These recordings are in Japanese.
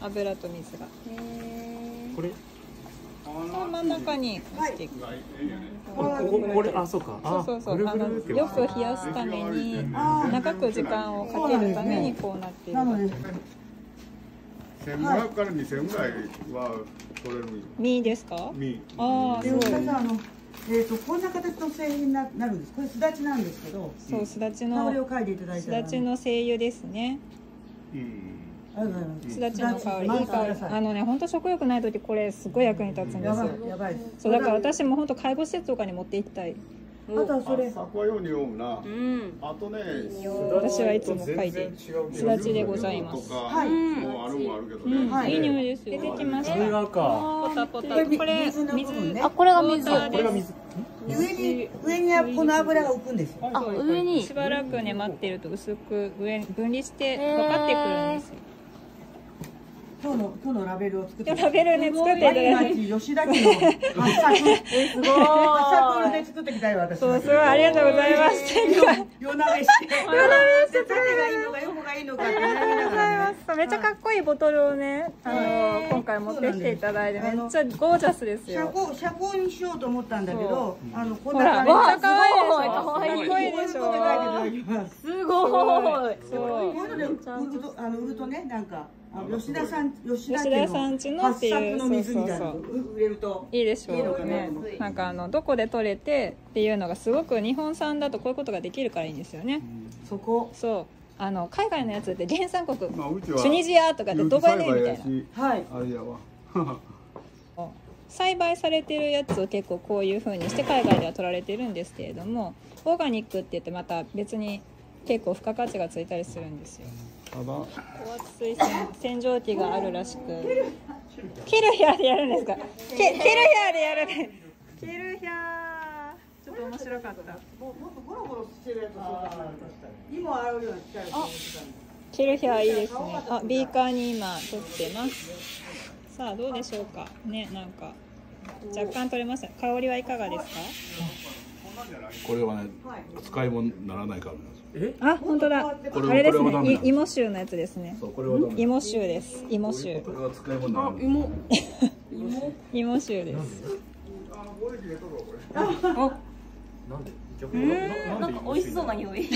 油と水が。これ。その中に入っていく。これ、あ、そうか。そうそうそう。よく冷やすために、長く時間をかけるためにこうなっている。1500から2000ぐらいは取れる。身ですか？身。ああ、そう。こんな形の製品になるんです。これすだちなんですけど。そう、すだちの。香りを嗅いでいただいたら。すだちの精油ですね。うん。すだちの香り、いい香り。本当食欲ない時、これすごい役に立つんですよ。やばい。そう、だから私も本当介護施設とかに持って行きたい。あとはそれ。あとね、私はいつも嗅いで。すだちでございます。はい。もうあるもあるけどね。いい匂いですよ。出てきました。これがか。ポタポタ。これ水。あ、これが水。これが水。上にこの油が浮くんですよ。あ、上に。しばらくね待ってると薄く分離して分かってくるんですよ。今日のラベルを作って。ラベルね作っていただいて。吉田家の発作。すごい。発作で作ってきたよ私。そうそう、ありがとうございます。夜なべして。夜なべして。誰がいいのか横がいいのか。ありがとうございます。めっちゃかっこいいボトルをね、今回持ってきていただいて、めっちゃゴージャスですよ。車高にしようと思ったんだけど、こんな感じ。可愛いです。かっこいいでしょ。すごい。そう。売るとね、なんか。吉田さん家のっていういいでしょうね。なんかどこで取れてっていうのがすごく日本産だとこういうことができるからいいんですよね。そこそう海外のやつって原産国チュニジアとかでドバイでみたいな。はい。栽培されてるやつを結構こういうふうにして海外では取られてるんですけれども、オーガニックって言ってまた別に結構付加価値がついたりするんですよ。高圧水洗浄機があるらしく、ケルヒャーでやるんですか？ケルヒャー、ちょっと面白かった。もっとゴロゴロしてるやつ。今洗うようにしたい。ケルヒャーいいですね。あ、ビーカーに今取ってます。さあどうでしょうかね、なんか若干取れました。香りはいかがですか？これはね、使い物にならないからです。あ、本当だ。あれですね。芋臭のやつですね。芋臭です。芋臭。芋臭です。なんか美味しそうな匂い。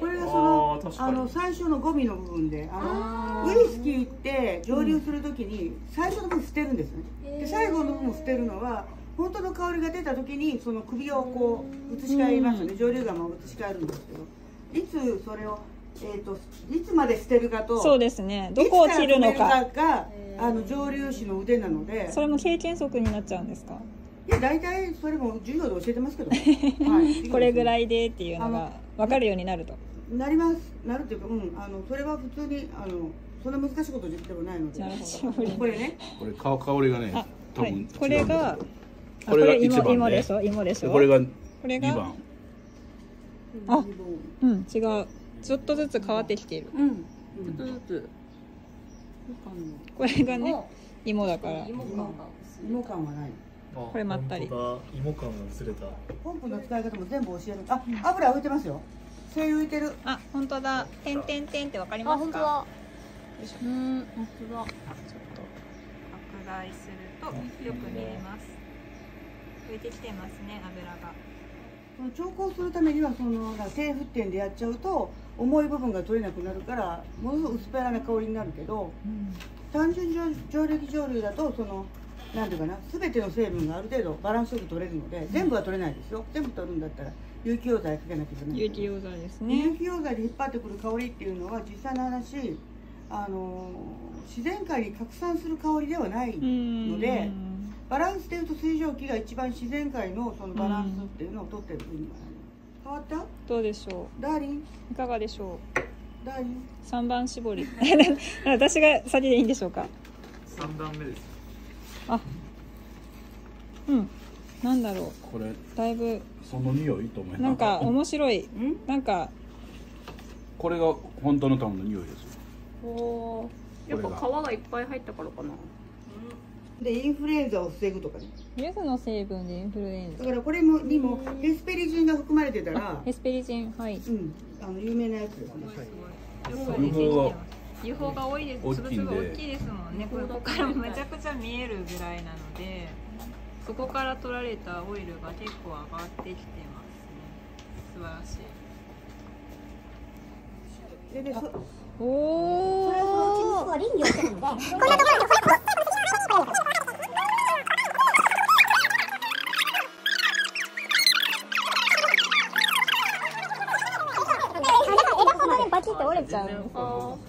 これが最初のゴミの部分で、ウイスキーって蒸留するときに最初の部分捨てるんですね。で、最後の部分捨てるのは。本当の香りが出た時にその首をこう移し替えますよね。蒸留釜を移し替えるんですけど、いつそれをいつまで捨てるかと、そうですね、どこを切るのかが蒸留士の腕なので、それも経験則になっちゃうんですか？いや、大体それも授業で教えてますけど、はい、これぐらいでっていうのが分かるようになるとなりますなるというか、それは普通にそんな難しいことでもないので、これね、これ香りがね、多分これがこれが1番でしょ、芋でしょ。これが2番。あ、うん、違う。ちょっとずつ変わってきている。うん、ちょっとずつ。これがね、芋だから芋感はない。これまったり芋感が薄れた。ポンプの使い方も全部教える。あ、油浮いてますよ。精油浮いてる。あ、本当だ。てんてんてんってわかりますか？あ、本当だ。うん、本当だ。ちょっと拡大するとよく見えます。浮いてきてますね、油が。調光するためには低沸点でやっちゃうと重い部分が取れなくなるから、ものすごく薄っぺらな香りになるけど、うん、単純蒸留だとなんていうかな、全ての成分がある程度バランスよく取れるので、うん、全部は取れないですよ。全部取るんだったら有機溶剤かけなきゃいけない。有機溶剤ですね。有機溶剤で引っ張ってくる香りっていうのは、実際の話自然界に拡散する香りではないので。バランスでいうと水蒸気が一番自然界のそのバランスっていうのを取ってる風に変わった。どうでしょう、ダーリン、いかがでしょう、ダーリン。3番絞り私が先でいいんでしょうか？3段目です。あ、うん、なんだろうこれ、だいぶその匂いと思います。なんか面白い、なんかこれが本当のタオルの匂いです。お、やっぱ皮がいっぱい入ったからかな。でインフルエンザを防ぐとかね。柚子の成分でインフルエンザ。だからこれもにもヘスペリジンが含まれてたら。ヘスペリジン、はい。うん、有名なやつですね。すごい。油胞が多いです。粒が大きいですもんね。これここからめちゃくちゃ見えるぐらいなので、そこから取られたオイルが結構上がってきてますね。素晴らしい。でおお。これはうちの子は林業してるので、こんなところに。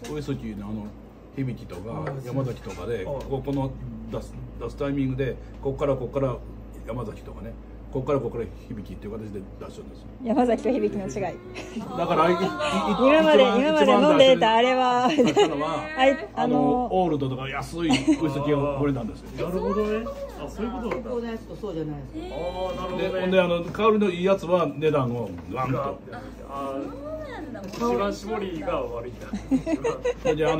おいそきの響とか山崎とかでこの出すタイミングでここから山崎とかね、ここから響っていう形で出しちゃうんですよ。山崎と響の違いだから今まで飲んでたあれはオールドとか安いおいそきをこれなんですよ。なるほどね。あ、そういうことなんだ。そうなやつとそうじゃないです。ああ、なるほどね。ほんで香りのいいやつは値段をワンと。一番搾りが悪いんだ。じゃあ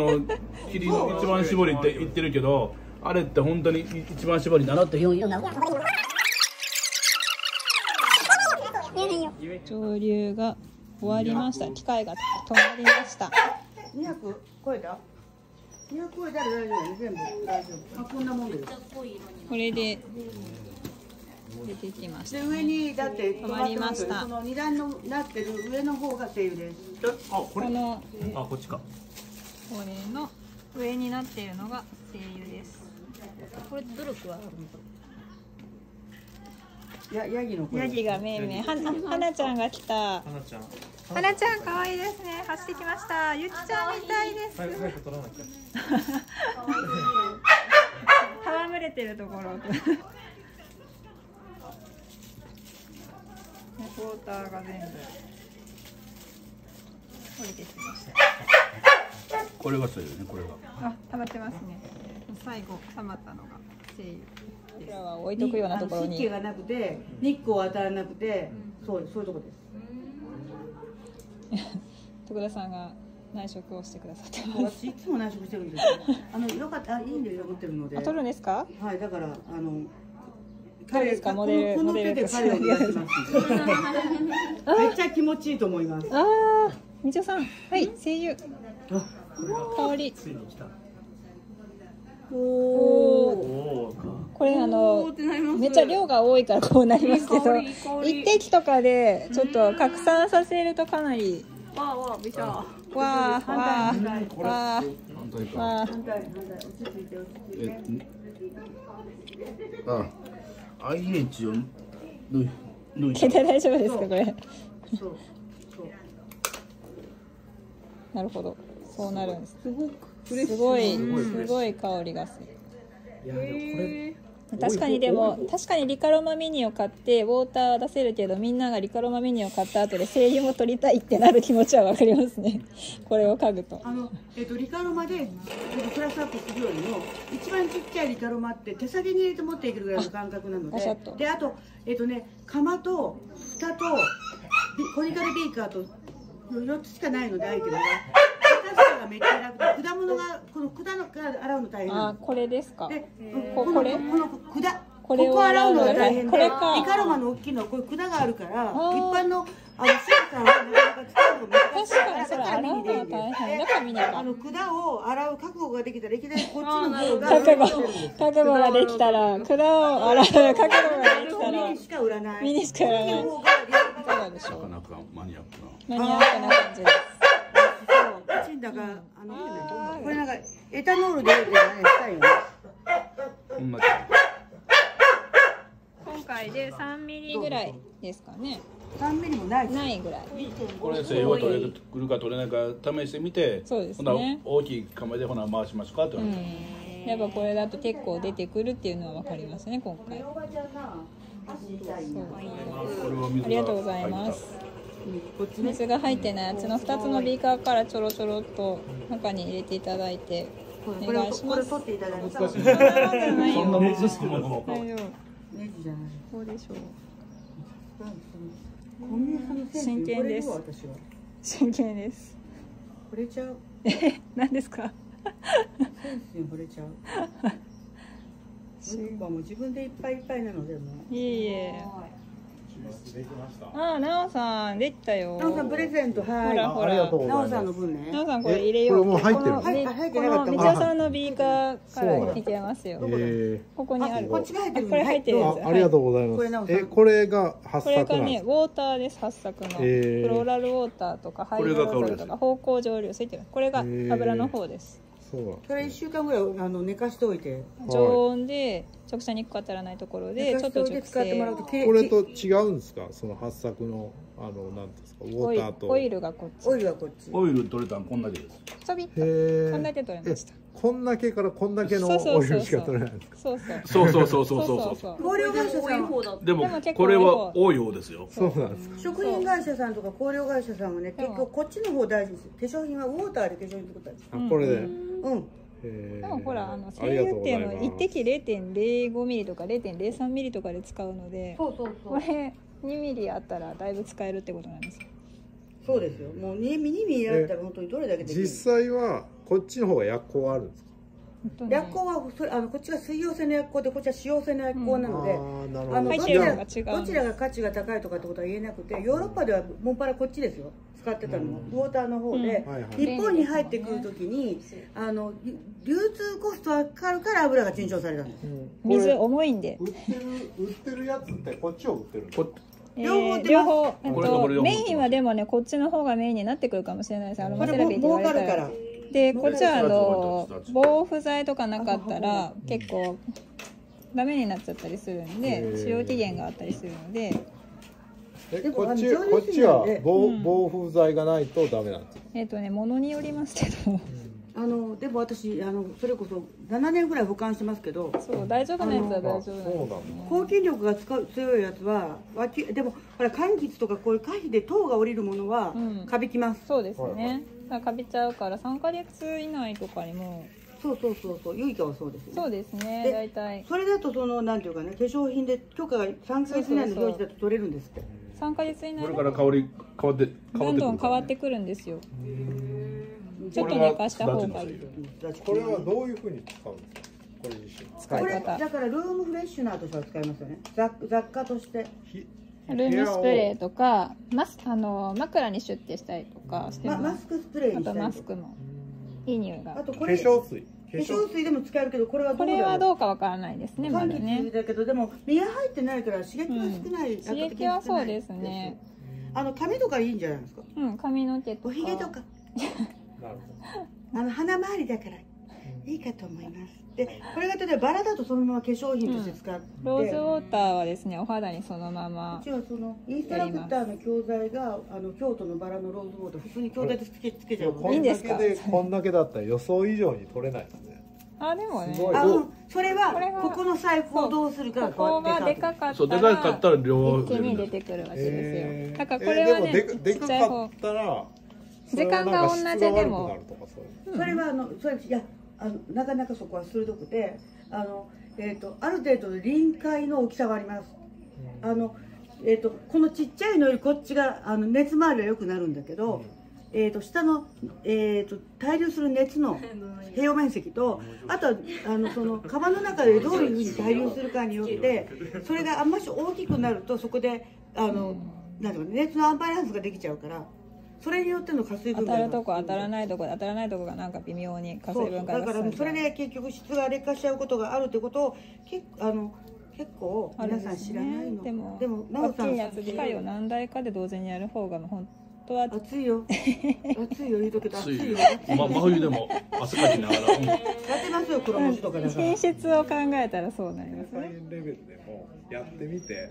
霧の一番搾りって言ってるけど、あれって本当に一番搾りだなって。蒸留が終わりました。機械が止まりました。200超えた？200超えたら大丈夫。全部大丈夫。こんなもんです。これで出てきました。で、上にだって止まりました。この二段のなってる上の方が精油です。あ、これ。あ、こっちか。これの上になっているのが精油です。これ努力はあるのか。ヤギがめいめい。花ちゃんが来た。花ちゃん可愛いですね。走ってきました。ゆきちゃんみたいです。戯れてるところ。ウォーターが全部降りてきました。これがそうよね。これがあ、溜まってますね。最後溜まったのが精油です。これは置いとくようなところに湿気がなくて日光当たらなくて、そういうとこです。徳田さんが内職をしてくださってます。私いつも内職してるんですよ。よかった、いいんですよ、持ってるので。取るんですか？はい、だからこの手で彼をやってます。めっちゃ気持ちいいと思います。ああ、みちおさん、はい、精油。香り。おお。これめっちゃ量が多いからこうなりますけど、一滴とかでちょっと拡散させるとかなり。わあわあ、びしゃ。わあわあわあ。あ。IH を携帯大丈夫ですか、これ。なるほど、そうなるんです。すごい香りがする。確かに。でも確かにリカロマミニを買ってウォーターは出せるけど、みんながリカロマミニを買った後で精油も取りたいってなる気持ちはわかりますね。これを嗅ぐとリカロマでクラスアップするよりも一番ちっちゃいリカロマって手先に入れて持っていけるぐらいの感覚なので、であと釜と蓋とコニカルビーカーと4つしかないので、アイテムが。めっちゃ楽で、果物が果物洗うの大変。あ、これですか。で、ここ洗うのが大変で、リカロマの大きいのはこういう管があるから、一般のスーパーはなかなか使うの難しいから、管を洗う覚悟ができたら、いきなりこっちの方が覚悟ができたら、管を洗う覚悟ができたらミニしか売らない。なかなかマニアックな感じです。だからこれなんかエタノールでしたよね。今回で3ミリぐらいですかね。3ミリもないぐらい。これ精油取れるか取れないか試してみて、ほな大きい釜でほな回しますかって。やっぱこれだと結構出てくるっていうのはわかりますね、今回。ありがとうございます。水が入ってないあっちの2つのビーカーからちょろちょろっと中に入れていただいて、お願いします。これ取っていただいて。そんな難しくないよ。ネジじゃない。こうでしょう。真剣です。真剣です。惚れちゃう。何ですか？惚れちゃう。自分でいっぱいいっぱいなのでも。いえいえ。ああ、なおさんできたよ。なおさんプレゼント、はい。ほらほら、なおさんの分ね。なおさんこれ入れよう。もう入ってる。入ってなかった。みちおさんのビーカーからいけますよ。ここにある。こっちが入ってる。これ入ってるやつ。ありがとうございます。これが8作なんです。これがね、ウォーターです。8作のフローラルウォーターとかハイドロールとか芳香蒸留水っていうの。これが油の方です。それ1週間ぐらい寝かしておいて、常温で直射日光当たらないところでちょっと熟成。これと違うんですか、その八作のなんですか、ウォーターとオイルがこっち。オイル取れたんこんだけです。ちょびっとこんだけ取れました。こんだけからこんだけのオイルしか取れないんです。そうそう。香料会社さんはでもこれは多い方ですよ。そうなんですか。食品会社さんとか香料会社さんはね、結構こっちの方大事です。化粧品はウォーターで化粧品作ったんです。これで。うん。でもほら精油っていうのは1滴 0.05 ミリとか 0.03 ミリとかで使うので、これ2ミリあったらだいぶ使えるってことなんですよ。そうですよ。もう2ミリあったら本当にどれだけできる。実際はこっちの方が薬効あるんですか。薬効はこっちが水溶性の薬効でこっちは脂溶性の薬効なので、どちらが価値が高いとかってことは言えなくて、ヨーロッパではもっぱらこっちですよ使ってたのも、ウォーターの方で。日本に入ってくるときに流通コストがかかるから油が珍重されたんです。水重いんで売ってるやつってこっちを売ってるんですか。両方メインはでもね、こっちの方がメインになってくるかもしれないです。アロマセラピーって言われたら。でこっちは防腐剤とかなかったら結構ダメになっちゃったりするんで、使用期限があったりするので。こっちは防腐剤がないとダメなんです。ものによりますけど。でも私それこそ7年ぐらい保管してますけど。そう、大丈夫なやつは大丈夫。抗菌力が強いやつはでもほら柑橘とかこういう果皮で糖が降りるものはカビきます。そうですね。カビちゃうから3ヶ月以内とかにも。そう、ユイカはそうですね。そうですね。大体。それだとなんていうかね、化粧品で許可が3ヶ月以内の表示だと取れるんですって。3ヶ月以内。これから香りどんどん変わってくるんですよ。ちょっと寝かした方がいい。これはどういうふうに使うんですか。これ自身。使い方。だからルームフレッシュナーとしては使いますよね。雑貨として。ルームスプレーとか枕にシュッてしたりとかしてます。マスクスプレーにしたりとか。あとマスクもいい匂いが。あとこれ化粧水でも使えるけど、これはどうかわからないですね。まだね。だけどでも身が入ってないから刺激が少ない。刺激はそうですね。髪とかいいんじゃないですか。髪の毛とか。おひげとか。鼻周りだからいいかと思います。でこれが例えばバラだとそのまま化粧品として使って、ローズウォーターはですね、お肌にそのまま。うちはそのインストラクターの教材が京都のバラのローズウォーター普通に教材でつけちゃう。いいんですか。こんだけだったら予想以上に取れないですね。あ、でもね。それはここの細工をどうするか。ここがでかかったら一気に出てくるわけですよ。だからこれはね、でかかったら。時間が同じでもそれはなかなかそこは鋭くて、ある程度の臨界の大きさがあります。このちっちゃいのよりこっちが熱回りは良くなるんだけど、下の対流する熱の併用面積と、あとはその釜の中でどういうふうに対流するかによって、それがあんまり大きくなるとそこで熱のアンバランスができちゃうから。それによっての加水分が当たるとこ当たらないとこで、当たらないとこがなんか微妙に加水分が。だからそれで結局質が劣化しちゃうことがあるってことを結構皆さん知らないの。でも大きいやつ機械を何台かで同時にやる方が本当は暑いよ。暑いよ、言うとけど暑いよ。真冬でも汗かきながら。やってますよ、黒文字とかだから。品質を考えたらそうなりますね。レベルでもやってみて、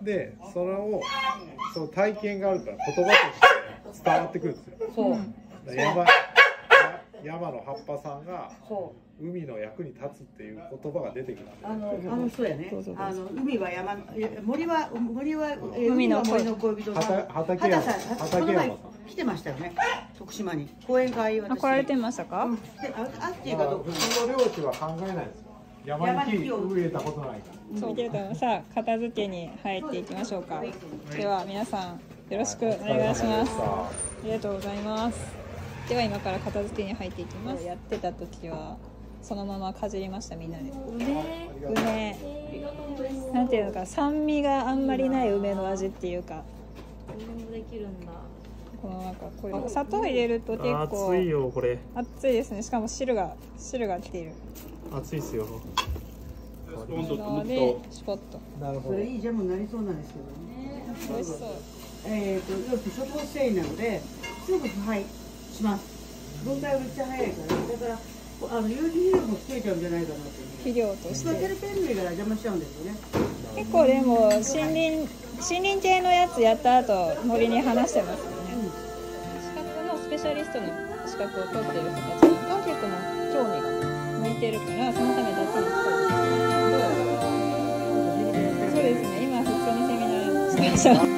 でそれをその体験があるから言葉として。伝わってくるんですよ。山の葉っぱさんが海の役に立つっていう言葉が出てくる。そうやね。海は山、森は海の恋人。畑山。来てましたよね。徳島に講演会は。来られてましたか？あっていうかどうか。普通の領地は考えないですよ。山に木を植えたことないから。そうけどさ、片付けに入っていきましょうか。では皆さん。よろしくお願いします。ありがとうございます。では今から片付けに入っていきます。やってた時はそのままかじりました、みんなで。梅、なんていうのか、酸味があんまりない梅の味っていうか。梅もできるんだ。このなんかこれ砂糖入れると結構熱いよ、これ。熱いですね。しかも汁が来ている。熱いですよ。でシュポッと。なるほど。いいジャムになりそうなんですけどね。美味しそう。要するに食物繊維なので、すぐ腐敗します。分解はめっちゃ早いから、ね、だから。有機肥料もつけちゃうんじゃないかなっていう。肥料として。ペルペン類が邪魔しちゃうんですよね。結構でも森林系のやつやった後森に放してますよね。資格のスペシャリストの資格を取っている人たちが結構な興味が向いてるから、そのためだけにそうですね。今普通にセミナーしてました。